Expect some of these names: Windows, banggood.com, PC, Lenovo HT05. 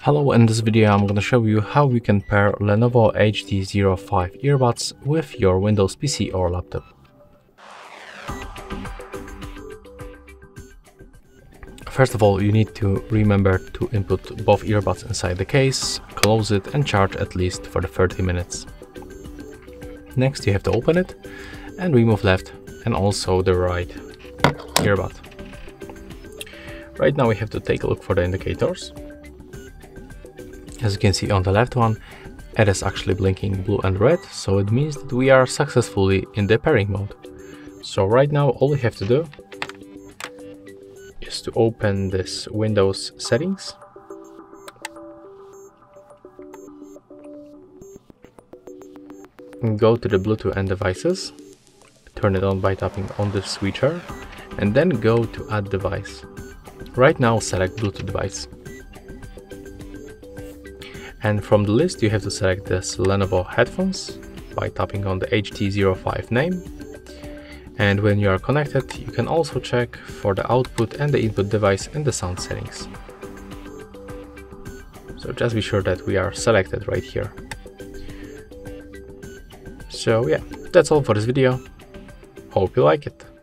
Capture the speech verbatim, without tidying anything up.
Hello, in this video I'm going to show you how you can pair Lenovo H T zero five earbuds with your Windows P C or laptop. First of all, you need to remember to input both earbuds inside the case, close it and charge at least for the thirty minutes. Next you have to open it and remove left and also the right earbud. Right now we have to take a look for the indicators. As you can see on the left one, it is actually blinking blue and red, so it means that we are successfully in the pairing mode. So right now all we have to do is to open this Windows settings. And go to the Bluetooth and devices, turn it on by tapping on the switcher, and then go to add device. Right now select Bluetooth device. And from the list you have to select this Lenovo headphones by tapping on the H T zero five name. And when you are connected, you can also check for the output and the input device and the sound settings. So just be sure that we are selected right here. So yeah, that's all for this video. Hope you like it.